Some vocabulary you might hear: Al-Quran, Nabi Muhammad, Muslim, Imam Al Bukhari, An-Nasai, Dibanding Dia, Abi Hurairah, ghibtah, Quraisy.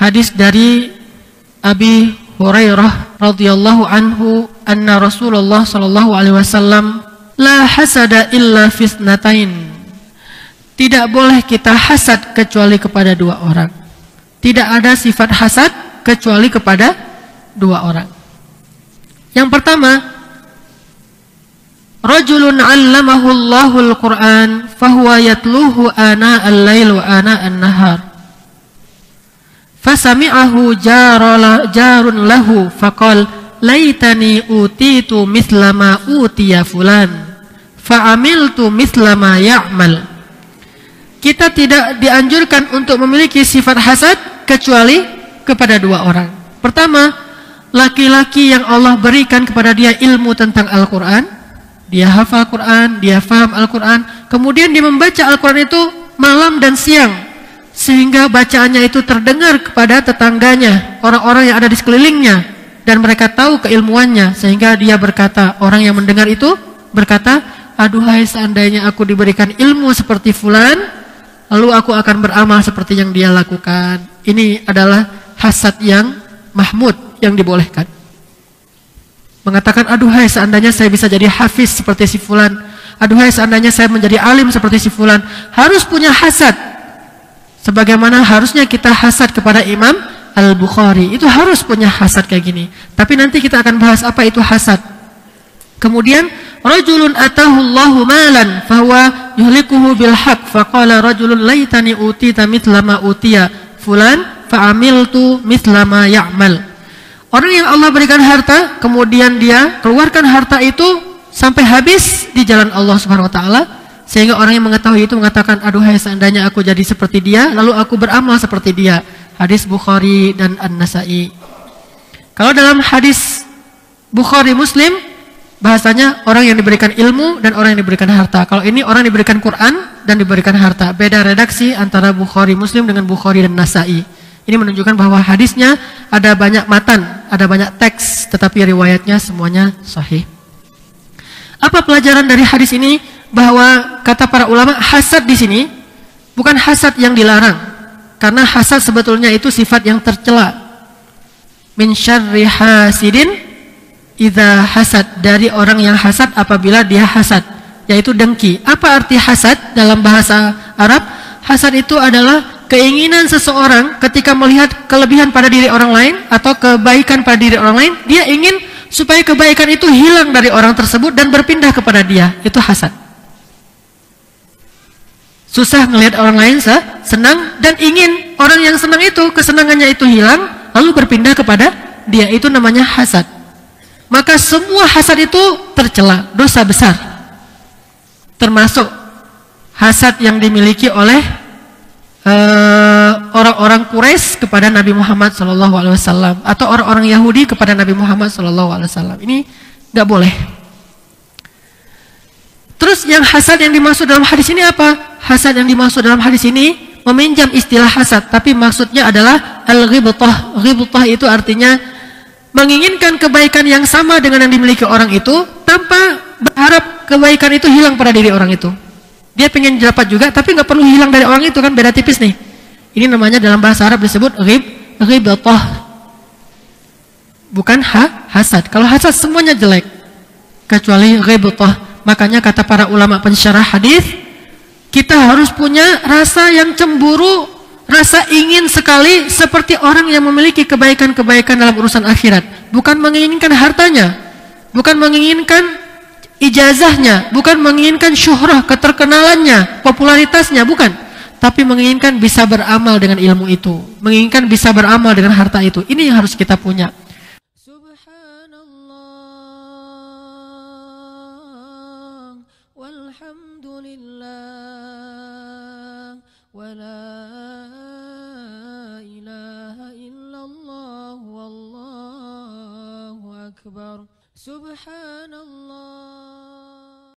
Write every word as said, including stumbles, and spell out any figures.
hadis dari Abi Hurairah radhiyallahu anhu, anna Rasulullah sallallahu alaihi wasallam la hasada illa fisnatain. Tidak boleh kita hasad kecuali kepada dua orang. Tidak ada sifat hasad kecuali kepada dua orang. Yang pertama, rajulun 'allamahu Allahul Quran fahuwa yatluhu ana al-lail wa ana an-nahar. Fasami'ahu jarun lahu faqal laitani utitu mithla ma utiya fulan fa'amiltu mithla ma ya'mal. Kita tidak dianjurkan untuk memiliki sifat hasad kecuali kepada dua orang. Pertama, laki-laki yang Allah berikan kepada dia ilmu tentang Al-Quran, dia hafal Al-Quran, dia faham Al-Quran, kemudian dia membaca Al-Quran itu malam dan siang, sehingga bacaannya itu terdengar kepada tetangganya, orang-orang yang ada di sekelilingnya, dan mereka tahu keilmuannya, sehingga dia berkata, orang yang mendengar itu berkata, aduhai seandainya aku diberikan ilmu seperti fulan, lalu aku akan beramal seperti yang dia lakukan. Ini adalah hasad yang mahmud, yang dibolehkan. Mengatakan, aduhai seandainya saya bisa jadi hafiz seperti si fulan, aduhai seandainya saya menjadi alim seperti si fulan. Harus punya hasad, sebagaimana harusnya kita hasad kepada Imam Al Bukhari. Itu harus punya hasad kayak gini. Tapi nanti kita akan bahas apa itu hasad. Kemudian rajulun atahullahu malan fahuwa yuhlikuhu bil haq faqala rajulun laitani utita mithla ma utiya fulan fa'amiltu mithla ma ya'mal. Orang yang Allah berikan harta, kemudian dia keluarkan harta itu sampai habis di jalan Allah Subhanahu wa taala. Sehingga orang yang mengetahui itu mengatakan, aduhai seandainya aku jadi seperti dia, lalu aku beramal seperti dia. Hadis Bukhari dan An-Nasai. Kalau dalam hadis Bukhari Muslim, bahasanya orang yang diberikan ilmu dan orang yang diberikan harta. Kalau ini orang diberikan Quran dan diberikan harta. Beda redaksi antara Bukhari Muslim dengan Bukhari dan Nasai. Ini menunjukkan bahwa hadisnya ada banyak matan, ada banyak teks, tetapi riwayatnya semuanya sahih. Apa pelajaran dari hadis ini? Bahwa kata para ulama, hasad di sini bukan hasad yang dilarang, karena hasad sebetulnya itu sifat yang tercela. Min syarri hasidin idza hasad, dari orang yang hasad apabila dia hasad, yaitu dengki. Apa arti hasad dalam bahasa Arab? Hasad itu adalah keinginan seseorang ketika melihat kelebihan pada diri orang lain atau kebaikan pada diri orang lain, dia ingin supaya kebaikan itu hilang dari orang tersebut dan berpindah kepada dia. Itu hasad. Susah ngelihat orang lain senang dan ingin orang yang senang itu, kesenangannya itu hilang, lalu berpindah kepada dia. Itu namanya hasad. Maka semua hasad itu tercela, dosa besar. Termasuk hasad yang dimiliki oleh orang-orang uh, Quraisy kepada Nabi Muhammad shallallahu alaihi wasallam, atau orang-orang Yahudi kepada Nabi Muhammad shallallahu alaihi wasallam. Ini nggak boleh. Terus yang hasad yang dimaksud dalam hadis ini apa? Hasad yang dimaksud dalam hadis ini meminjam istilah hasad, tapi maksudnya adalah al-ghibtah. Ghibtah itu artinya menginginkan kebaikan yang sama dengan yang dimiliki orang itu tanpa berharap kebaikan itu hilang pada diri orang itu. Dia pengen dapat juga tapi nggak perlu hilang dari orang itu, kan beda tipis nih. Ini namanya dalam bahasa Arab disebut ghib, ghibtah. Bukan ha, hasad. Kalau hasad semuanya jelek kecuali ghibtah. Makanya kata para ulama pensyarah hadis, kita harus punya rasa yang cemburu, rasa ingin sekali seperti orang yang memiliki kebaikan-kebaikan dalam urusan akhirat. Bukan menginginkan hartanya, bukan menginginkan ijazahnya, bukan menginginkan syuhrah, keterkenalannya, popularitasnya, bukan. Tapi menginginkan bisa beramal dengan ilmu itu, menginginkan bisa beramal dengan harta itu. Ini yang harus kita punya. Subhanallah.